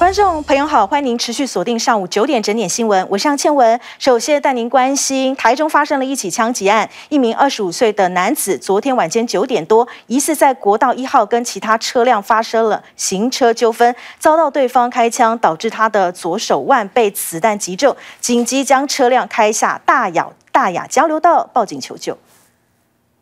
观众朋友好，欢迎您持续锁定上午9点整点新闻，我是杨倩文。首先带您关心，台中发生了一起枪击案，一名25岁的男子昨天晚间9点多，疑似在国道1号跟其他车辆发生了行车纠纷，遭到对方开枪，导致他的左手腕被子弹击中，紧急将车辆开下大雅交流道，报警求救。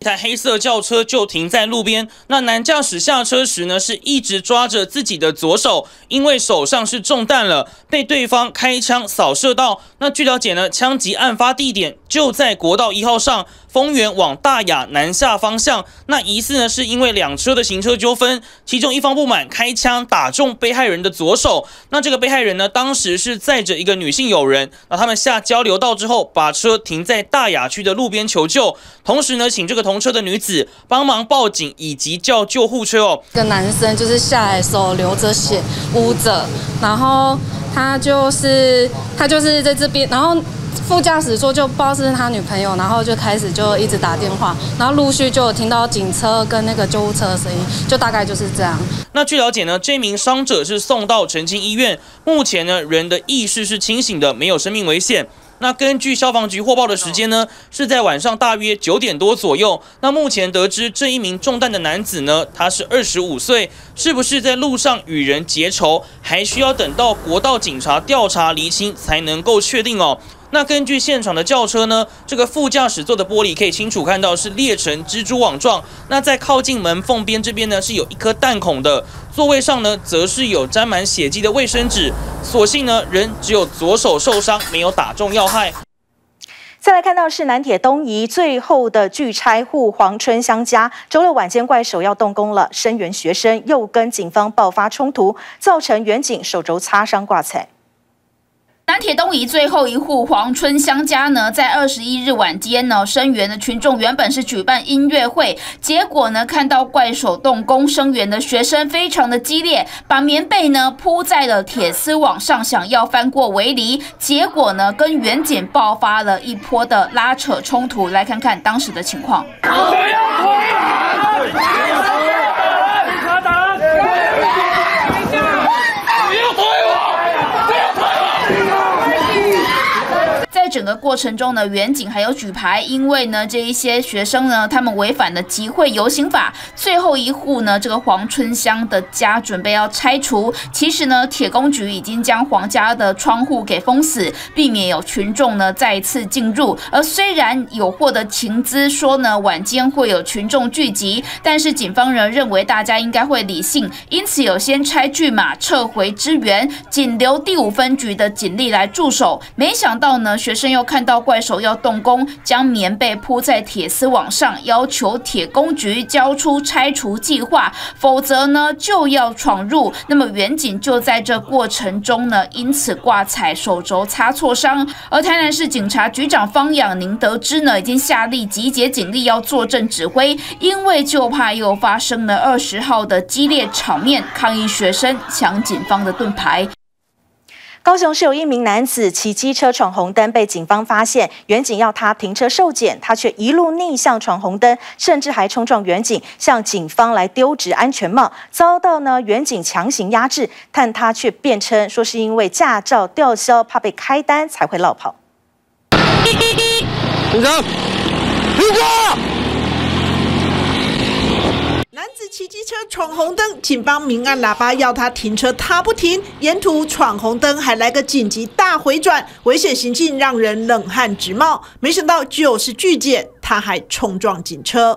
一台黑色轿车就停在路边，那男驾驶下车时呢，是一直抓着自己的左手，因为手上是中弹了，被对方开枪扫射到。那据了解呢，枪击案发地点就在国道1号上，丰原往大雅南下方向。那疑似呢，是因为两车的行车纠纷，其中一方不满开枪打中被害人的左手。那这个被害人呢，当时是载着一个女性友人。那他们下交流道之后，把车停在大雅区的路边求救，同时呢，请这个 同车的女子帮忙报警以及叫救护车哦。这个男生就是下来手流着血，捂着，然后他就是在这边，然后副驾驶座就不知道是他女朋友，然后就开始就一直打电话，然后陆续就有听到警车跟那个救护车的声音，就大概就是这样。那据了解呢，这名伤者是送到澄清医院，目前呢人的意识是清醒的，没有生命危险。 那根据消防局获报的时间呢，是在晚上大约9点多左右。那目前得知这一名中弹的男子呢，他是25岁，是不是在路上与人结仇，还需要等到国道警察调查厘清才能够确定哦。 那根据现场的轿车呢，这个副驾驶座的玻璃可以清楚看到是裂成蜘蛛网状。那在靠近门缝边这边呢，是有一颗弹孔的。座位上呢，则是有沾满血迹的卫生纸。所幸呢，人只有左手受伤，没有打中要害。 再来看到是南铁东移最后的拒拆户黄春香家，周六晚间怪手要动工了，声援学生又跟警方爆发冲突，造成员警手肘擦伤挂彩。 南铁东移最后一户黄春香家呢，在21日晚间呢，声援的群众原本是举办音乐会，结果呢，看到怪手动工声援的学生非常的激烈，把棉被呢铺在了铁丝网上，想要翻过围篱，结果呢，跟员警爆发了一波的拉扯冲突。来看看当时的情况。 整个过程中呢，员警还有举牌，因为呢这一些学生呢，他们违反了集会游行法。最后一户呢，这个黄春香的家准备要拆除。其实呢，铁工局已经将黄家的窗户给封死，避免有群众呢再次进入。而虽然有获得情资说呢晚间会有群众聚集，但是警方呢认为大家应该会理性，因此有先拆拒马撤回支援，仅留第5分局的警力来驻守。没想到呢，学生 又看到怪手要动工，将棉被铺在铁丝网上，要求铁工局交出拆除计划，否则呢就要闯入。那么员警就在这过程中呢，因此挂彩，手肘擦挫伤。而台南市警察局长方仰宁得知呢，已经下令集结警力要坐镇指挥，因为就怕又发生了20号的激烈场面，抗议学生抢警方的盾牌。 高雄市有一名男子骑机车闯红灯，被警方发现，员警要他停车受检，他却一路逆向闯红灯，甚至还冲撞员警，向警方来丢掷安全帽，遭到呢员警强行压制，但他却辩称说是因为驾照吊销，怕被开单才会落跑。停车！停车！ 男子骑机车闯红灯，警方明按喇叭要他停车，他不停，沿途闯红灯还来个紧急大回转，危险行径让人冷汗直冒。没想到就是拒检，他还冲撞警车。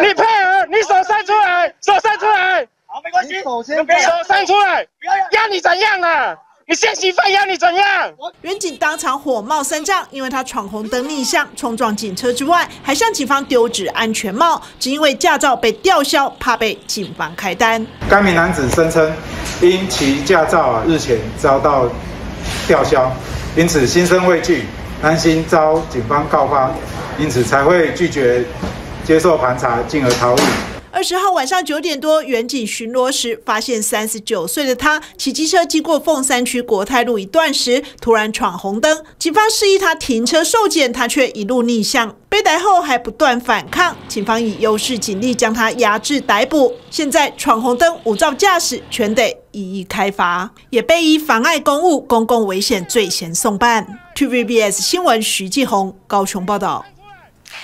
你配合，你手伸出来，手伸出来，好，没关系，手伸出来，要你怎样啊？ 你现行犯要你怎样？员警当场火冒三丈，因为他闯红灯逆向冲撞警车之外，还向警方丢掷安全帽，只因为驾照被吊销，怕被警方开单。该名男子声称，因其驾照日前遭到吊销，因此心生畏惧，担心遭警方告发，因此才会拒绝接受盘查，进而逃逸。 20号晚上9点多，员警巡逻时发现39岁的他骑机车经过凤山区国泰路一段时，突然闯红灯，警方示意他停车受检，他却一路逆向，被逮后还不断反抗，警方以优势警力将他压制逮捕。现在闯红灯、无照驾驶全得一一开罚，也被依妨碍公务、公共危险罪嫌送办。TVBS 新闻徐继宏高雄报道。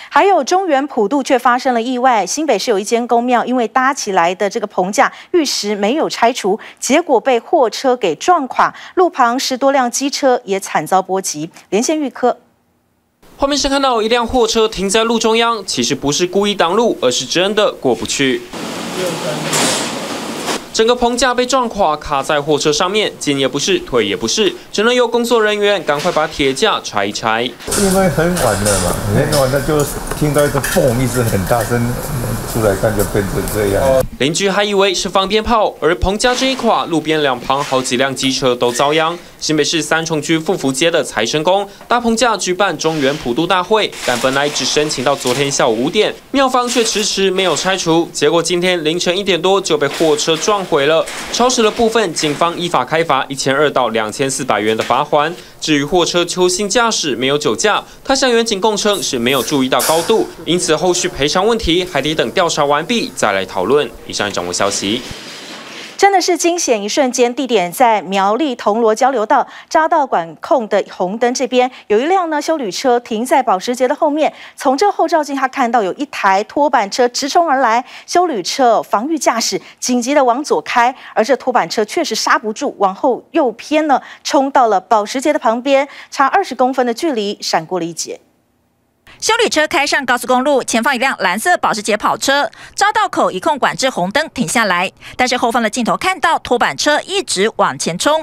还有中原普渡却发生了意外，新北市有一间公庙，因为搭起来的这个棚架玉石没有拆除，结果被货车给撞垮，路旁10多辆机车也惨遭波及。连线预科。 画面上看到一辆货车停在路中央，其实不是故意挡路，而是真的过不去。整个棚架被撞垮，卡在货车上面，进也不是，退也不是，只能由工作人员赶快把铁架拆一拆。因为很晚了嘛，很晚了就听到一个“嘣”一声很大声，出来看就变成这样。邻居还以为是放鞭炮，而棚架这一垮，路边两旁好几辆机车都遭殃。 新北市三重区富福街的财神宫搭棚架举办中原普渡大会，但本来只申请到昨天下午5点，庙方却迟迟没有拆除，结果今天凌晨1点多就被货车撞毁了，超时了部分，警方依法开罚1200到2400元的罚款。至于货车邱姓驾驶没有酒驾，他向员警供称是没有注意到高度，因此后续赔偿问题还得等调查完毕再来讨论。以上掌握消息。 真的是惊险！一瞬间，地点在苗栗铜锣交流道匝道管控的红灯这边，有一辆休旅车停在保时捷的后面。从这后照镜，他看到有一台拖板车直冲而来，休旅车防御驾驶紧急的往左开，而这拖板车确实刹不住，往后右偏呢，冲到了保时捷的旁边，差20公分的距离闪过了一劫。 休旅车开上高速公路，前方一辆蓝色保时捷跑车匝道口一控管制红灯停下来，但是后方的镜头看到拖板车一直往前冲，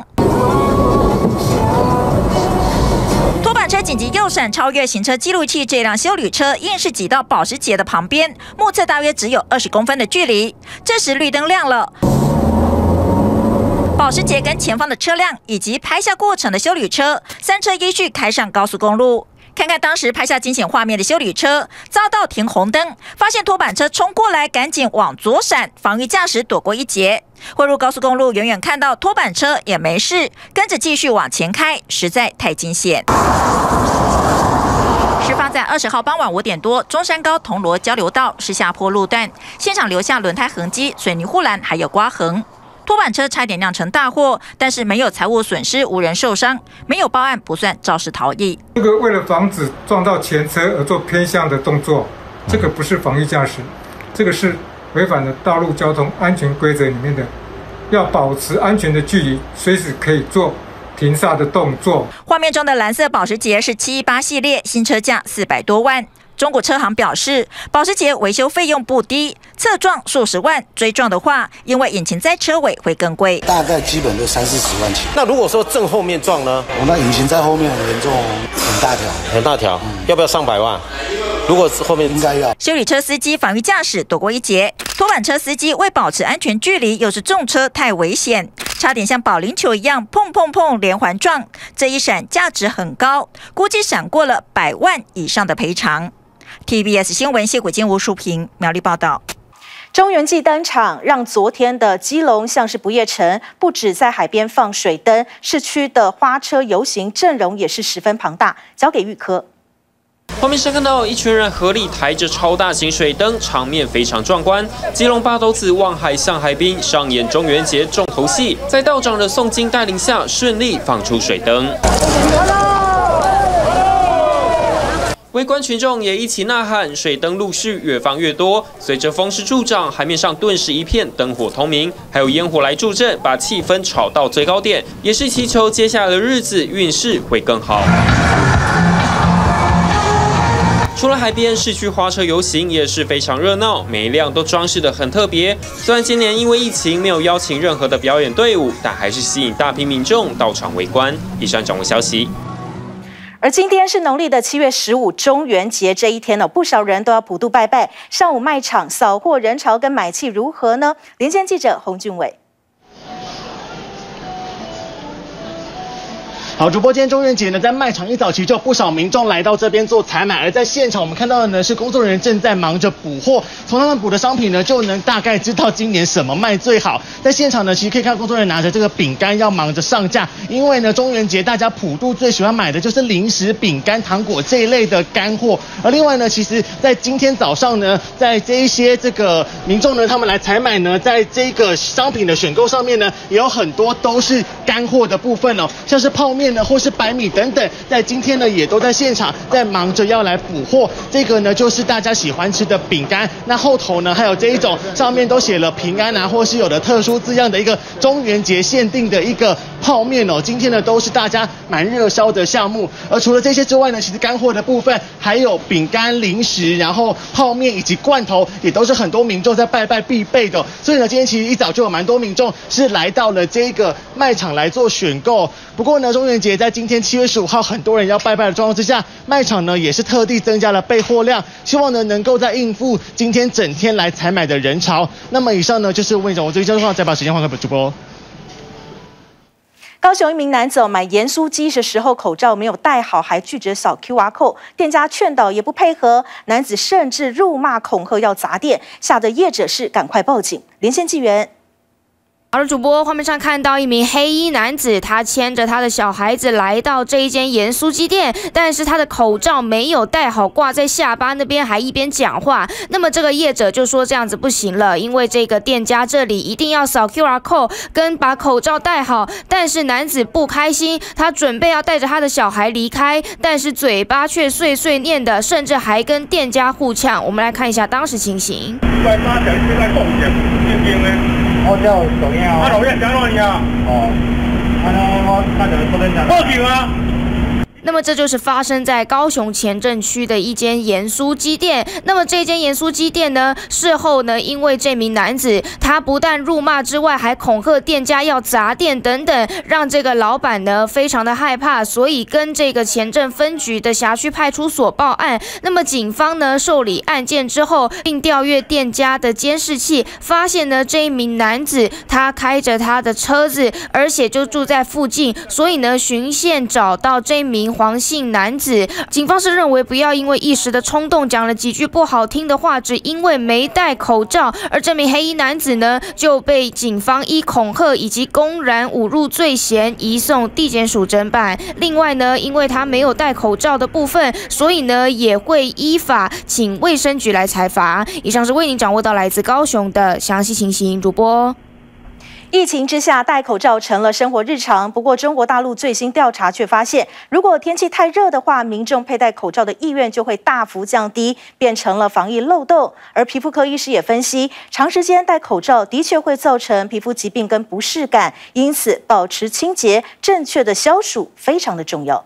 拖板车紧急右闪超越行车记录器，这辆休旅车硬是挤到保时捷的旁边，目测大约只有20公分的距离。这时绿灯亮了。 保时捷跟前方的车辆以及拍下过程的休旅车，3车依序开上高速公路。看看当时拍下惊险画面的休旅车，遭到停红灯，发现拖板车冲过来，赶紧往左闪，防御驾驶躲过一劫。汇入高速公路，远远看到拖板车也没事，跟着继续往前开，实在太惊险。事发在20号傍晚5点多，中山高铜锣交流道是下坡路段，现场留下轮胎痕迹、水泥护栏还有刮痕。 拖板车差点酿成大祸，但是没有财物损失，无人受伤，没有报案不算肇事逃逸。这个为了防止撞到前车而做偏向的动作，这个不是防御驾驶，这个是违反了道路交通安全规则里面的，要保持安全的距离，随时可以做。 停刹的动作。画面中的蓝色保时捷是718系列，新车价400多万。中国车行表示，保时捷维修费用不低，侧撞数十万，追撞的话，因为引擎在车尾会更贵，大概基本都30-40万起。那如果说正后面撞呢？我那引擎在后面很严重，很大条，很大条，要不要上百万？ 如果是后面应该要。修理车司机防御驾驶躲过一劫，拖板车司机为保持安全距离，又是重车太危险，差点像保龄球一样碰碰碰连环撞。这一闪价值很高，估计闪过了100万以上的赔偿。TVBS 新闻谢国金、吴淑平苗栗报道。 中原祭灯场让昨天的基隆像是不夜城，不止在海边放水灯，市区的花车游行阵容也是十分庞大。交给玉科。 画面上看到一群人合力抬着超大型水灯，场面非常壮观。基隆八斗子望海向海滨上演中元节重头戏，在道长的诵经带领下，顺利放出水灯。围观群众也一起呐喊，水灯陆续越放越多。随着风势助长，海面上顿时一片灯火通明，还有烟火来助阵，把气氛炒到最高点。也是祈求接下来的日子运势会更好。 除了海边，市区花车游行也是非常热闹，每一辆都装饰得很特别。虽然今年因为疫情没有邀请任何的表演队伍，但还是吸引大批民众到场围观。以上掌握消息。而今天是农历的7月15中元节，这一天呢，不少人都要普渡拜拜。上午卖场扫货人潮跟买气如何呢？连线记者洪俊伟。好，主播，今天中元节呢，在卖场一早其实就有不少民众来到这边做采买，而在现场我们看到的呢是工作人员正在忙着补货，从他们补的商品呢就能大概知道今年什么卖最好。在现场呢，其实可以看到工作人员拿着这个饼干要忙着上架，因为呢中元节大家普渡最喜欢买的就是零食、饼干、糖果这一类的干货。而另外呢，其实在今天早上呢，在这一些这个民众呢他们来采买呢，在这个商品的选购上面呢，也有很多都是干货的部分哦，像是泡面呢，或是白米等等，在今天呢也都在现场在忙着要来补货。这个呢就是大家喜欢吃的饼干，那后头呢还有这一种上面都写了平安啊，或是有的特殊字样的一个中元节限定的一个泡面哦。今天呢都是大家蛮热销的项目。而除了这些之外呢，其实干货的部分还有饼干、零食，然后泡面以及罐头，也都是很多民众在拜必备的。所以呢，今天其实一早就有蛮多民众是来到了这个卖场来做选购。不过呢，中元节在今天7月15号，很多人要拜的状况之下，卖场呢也是特地增加了备货量，希望呢能够在应付今天整天来采买的人潮。那么以上呢就是魏总，我最近状况，再把时间还给主播。高雄一名男子买盐酥鸡的时候口罩没有戴好，还拒绝扫 QR code， 店家劝导也不配合，男子甚至辱骂恐吓要砸店，吓得业者是赶快报警。连线纪元。好的，主播，画面上看到一名黑衣男子，他牵着他的小孩子来到这一间盐酥鸡店，但是他的口罩没有戴好，挂在下巴那边，还一边讲话。那么这个业者就说这样子不行了，因为这个店家这里一定要扫 QR code 跟把口罩戴好。但是男子不开心，他准备要带着他的小孩离开，但是嘴巴却碎碎念的，甚至还跟店家互呛。我们来看一下当时情形。我叫抖音啊！抖音讲哪里啊？哦，我那就不能讲。报警啊！那么这就是发生在高雄前镇区的一间盐酥鸡店。那么这间盐酥鸡店呢，事后呢，因为这名男子他不但辱骂之外，还恐吓店家要砸店等等，让这个老板呢非常的害怕，所以跟这个前镇分局的辖区派出所报案。那么警方呢受理案件之后，并调阅店家的监视器，发现呢这一名男子他开着他的车子，而且就住在附近，所以呢循线找到这名黄姓男子。警方是认为不要因为一时的冲动讲了几句不好听的话，只因为没戴口罩。而这名黑衣男子呢就被警方依恐吓以及公然侮辱罪嫌移送地检署侦办。另外呢，因为他没有戴口罩的部分，所以呢也会依法请卫生局来裁罚。以上是为您掌握到来自高雄的详细情形，主播。疫情之下，戴口罩成了生活日常。不过，中国大陆最新调查却发现，如果天气太热的话，民众佩戴口罩的意愿就会大幅降低，变成了防疫漏洞。而皮肤科医师也分析，长时间戴口罩的确会造成皮肤疾病跟不适感，因此保持清洁、正确的消暑非常的重要。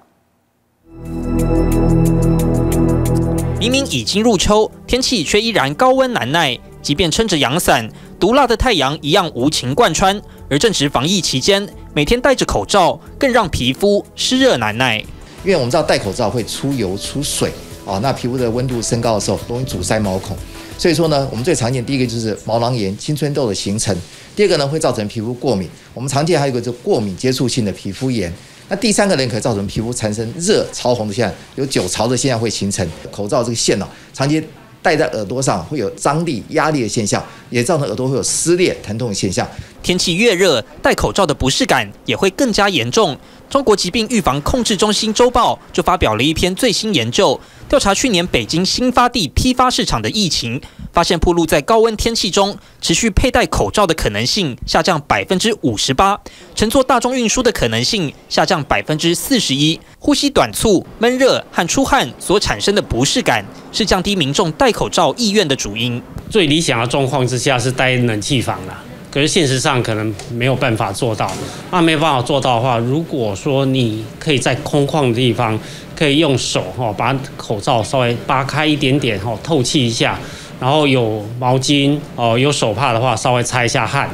明明已经入秋，天气却依然高温难耐，即便撑着阳伞，毒辣的太阳一样无情贯穿，而正值防疫期间，每天戴着口罩，更让皮肤湿热难耐。因为我们知道戴口罩会出油出水啊，那皮肤的温度升高的时候，容易阻塞毛孔。所以说呢，我们最常见第一个就是毛囊炎、青春痘的形成；第二个呢，会造成皮肤过敏。我们常见还有一个就是过敏接触性的皮肤炎。那第三个呢，可以造成皮肤产生热、潮红的现象，有酒潮的现象会形成。口罩这个线呢，长期戴在耳朵上会有张力、压力的现象，也造成耳朵会有撕裂、疼痛的现象。天气越热，戴口罩的不适感也会更加严重。中国疾病预防控制中心周报就发表了一篇最新研究，调查去年北京新发地批发市场的疫情，发现暴露在高温天气中持续佩戴口罩的可能性下降58%，乘坐大众运输的可能性下降41%。呼吸短促、闷热和出汗所产生的不适感，是降低民众戴口罩意愿的主因。最理想的状况之下是待冷气房啦，可是现实上可能没有办法做到。那没办法做到的话，如果说你可以在空旷的地方，可以用手把口罩稍微扒开一点点透气一下，然后有毛巾有手帕的话，稍微擦一下汗。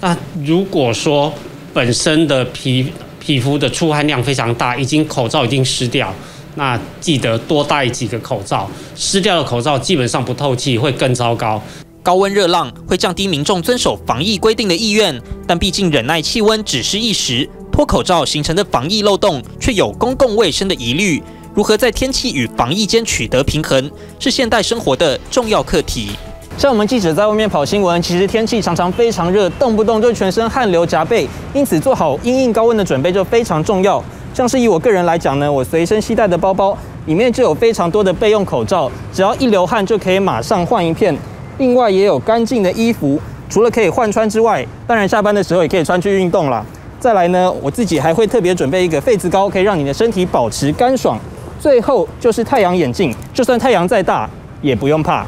那如果说本身的皮肤的出汗量非常大，口罩已经湿掉，那记得多戴几个口罩。湿掉的口罩基本上不透气，会更糟糕。高温热浪会降低民众遵守防疫规定的意愿，但毕竟忍耐气温只是一时。脱口罩形成的防疫漏洞，却有公共卫生的疑虑。如何在天气与防疫间取得平衡，是现代生活的重要课题。 像我们记者在外面跑新闻，其实天气常常非常热，动不动就全身汗流浃背，因此做好因应高温的准备就非常重要。像是以我个人来讲呢，我随身携带的包包里面就有非常多的备用口罩，只要一流汗就可以马上换一片。另外也有干净的衣服，除了可以换穿之外，当然下班的时候也可以穿去运动啦。再来呢，我自己还会特别准备一个痱子膏，可以让你的身体保持干爽。最后就是太阳眼镜，就算太阳再大也不用怕。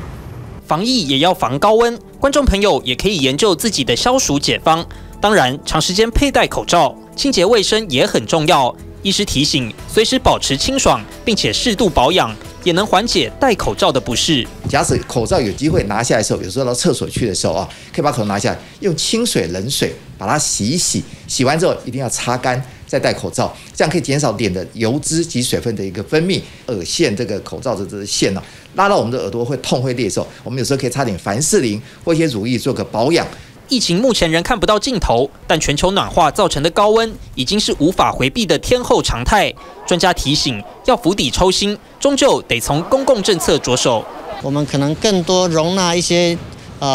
防疫也要防高温，观众朋友也可以研究自己的消暑解方。当然，长时间佩戴口罩，清洁卫生也很重要。医师提醒，随时保持清爽，并且适度保养，也能缓解戴口罩的不适。假使口罩有机会拿下来的时候，有时候到厕所去的时候啊，可以把口罩拿下来，用清水、冷水把它洗一洗，洗完之后一定要擦干。 再戴口罩，这样可以减少脸的油脂及水分的一个分泌。耳线这个口罩的这个线呢、拉到我们的耳朵会痛会裂的时候，我们有时候可以擦点凡士林或一些乳液做个保养。疫情目前仍看不到尽头，但全球暖化造成的高温已经是无法回避的天后常态。专家提醒，要釜底抽薪，终究得从公共政策着手。我们可能更多容纳一些。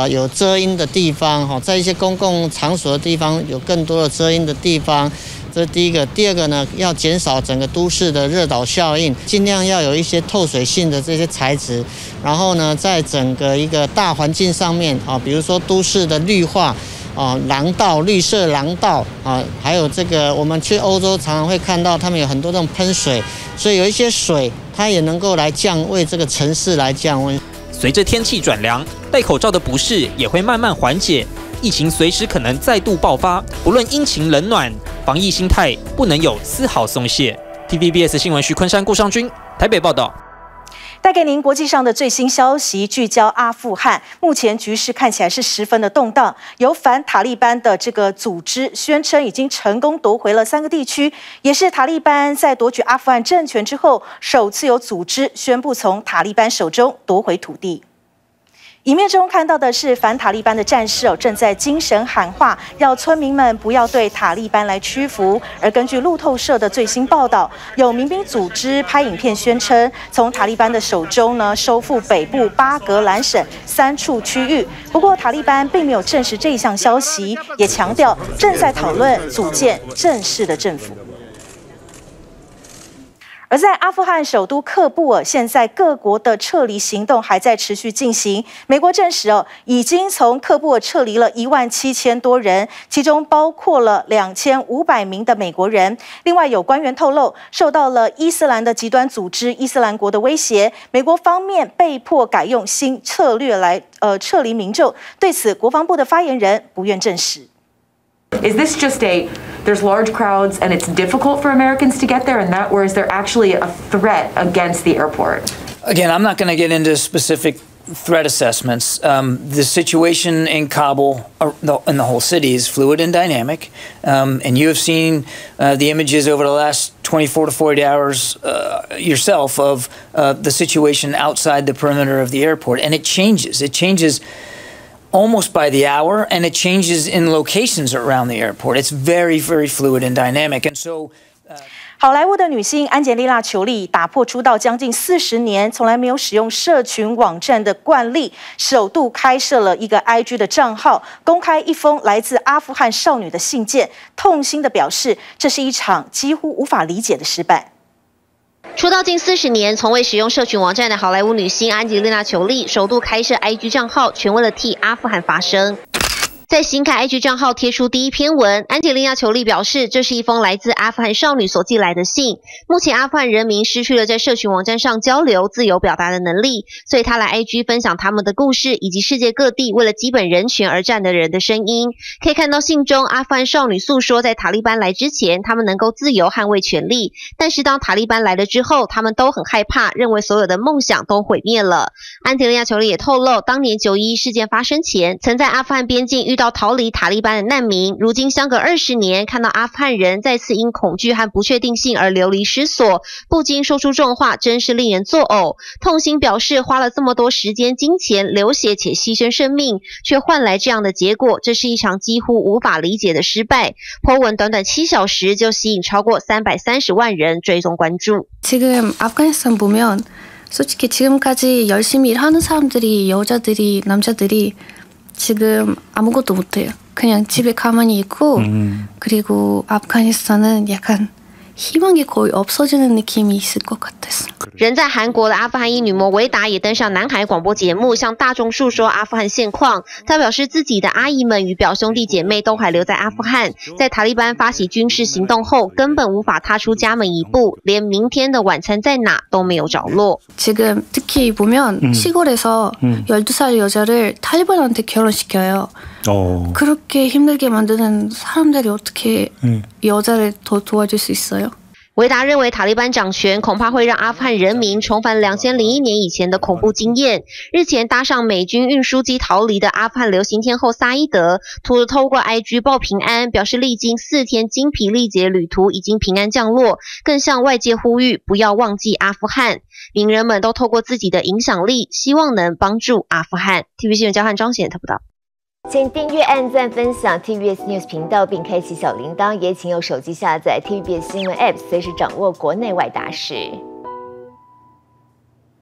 有遮阴的地方，哈，在一些公共场所的地方有更多的遮阴的地方，这是第一个。第二个呢，要减少整个都市的热岛效应，尽量要有一些透水性的这些材质。然后呢，在整个一个大环境上面，啊，比如说都市的绿化，啊，廊道、绿色廊道，啊，还有这个我们去欧洲常常会看到他们有很多这种喷水，所以有一些水它也能够来降为这个城市来降温。 随着天气转凉，戴口罩的不适也会慢慢缓解。疫情随时可能再度爆发，不论阴晴冷暖，防疫心态不能有丝毫松懈。TVBS 新闻徐昆山、顾尚君台北报道。带给您国际上的最新消息，聚焦阿富汗。目前局势看起来是十分的动荡，由反塔利班的这个组织宣称已经成功夺回了3个地区，也是塔利班在夺取阿富汗政权之后，首次有组织宣布从塔利班手中夺回土地。 影片中看到的是反塔利班的战士正在精神喊话，要村民们不要对塔利班来屈服。而根据路透社的最新报道，有民兵组织拍影片宣称，从塔利班的手中呢收复北部巴格兰省3处区域。不过塔利班并没有证实这一项消息，也强调正在讨论组建正式的政府。 而在阿富汗首都喀布尔，现在各国的撤离行动还在持续进行。美国证实已经从喀布尔撤离了17000多人，其中包括了2500名的美国人。另外有官员透露，受到了伊斯兰的极端组织伊斯兰国的威胁，美国方面被迫改用新策略来撤离民众。对此，国防部的发言人不愿证实。 Is this just a, there's large crowds and it's difficult for Americans to get there and that, or is there actually a threat against the airport? Again, I'm not going to get into specific threat assessments. The situation in Kabul and the whole city is fluid and dynamic. And you have seen the images over the last 24 to 48 hours yourself of the situation outside the perimeter of the airport. And it changes. It changes almost by the hour, and it changes in locations around the airport. It's very, very fluid and dynamic. And so... 好莱坞的女星安吉丽娜·裘丽打破出道将近40年从来没有使用社群网站的惯例，首度开设了一个 IG 的账号，公开一封来自阿富汗少女的信件，痛心地表示这是一场几乎无法理解的失败。 出道近40年，从未使用社群网站的好莱坞女星安吉丽娜·裘丽，首度开设 IG 账号，全为了替阿富汗发声。在新开 IG 账号贴出第一篇文，安吉丽娜·裘丽表示，这是一封来自阿富汗少女所寄来的信。目前阿富汗人民失去了在社群网站上交流、自由表达的能力，所以她来 IG 分享他们的故事，以及世界各地为了基本人权而战的人的声音。可以看到信中，阿富汗少女诉说，在塔利班来之前，他们能够自由捍卫权利，但是当塔利班来了之后， 后，他们都很害怕，认为所有的梦想都毁灭了。安吉丽娜·裘丽也透露，当年911事件发生前，曾在阿富汗边境遇遇到逃离塔利班的难民，如今相隔20年，看到阿富汗人再次因恐惧和不确定性而流离失所，不禁说出重话，真是令人作呕。痛心表示，花了这么多时间、金钱、流血且牺牲生命，却换来这样的结果，这是一场几乎无法理解的失败。po文短短7小时就吸引超过330万人追踪关注。지금 아프가니스탄 보면 솔직히 지금까지 열심히 일하는 사람들이 여자들이 남자들이 지금 아무것도 못해요. 그냥 집에 가만히 있고 그리고 아프가니스탄은 약간 희망이 거의 없어지는 느낌이 있을 것 같았어. 人在韩国的阿富汗裔女模维达也登上南海广播节目，向大众述说阿富汗现况。她表示，自己的阿姨们与表兄弟姐妹都还留在阿富汗，在塔利班发起军事行动后，根本无法踏出家门一步，连明天的晚餐在哪都没有着落。지금특히보면시골에서 12살 여자를 탈리반한테 결혼시켜요. 그렇게 힘들게 만드는 사람들이 어떻게 여자를 더 도와줄 수 있어요? 维达认为，塔利班掌权恐怕会让阿富汗人民重返2001年以前的恐怖经验。日前搭上美军运输机逃离的阿富汗流行天后萨伊德，透过 IG 报平安，表示历经4天精疲力竭旅途已经平安降落，更向外界呼吁不要忘记阿富汗。名人们都透过自己的影响力，希望能帮助阿富汗。TVBS 新闻交换张显特报道。请订阅、按赞、分享 TVBS News 频道，并开启小铃铛。也请用手机下载 TVBS 新闻 App， 随时掌握国内外大事。